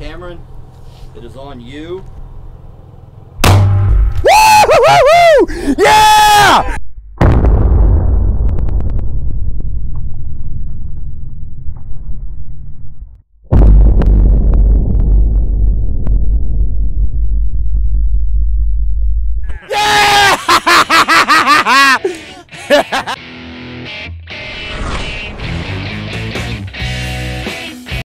Cameron, it is on you. Woo! Yeah!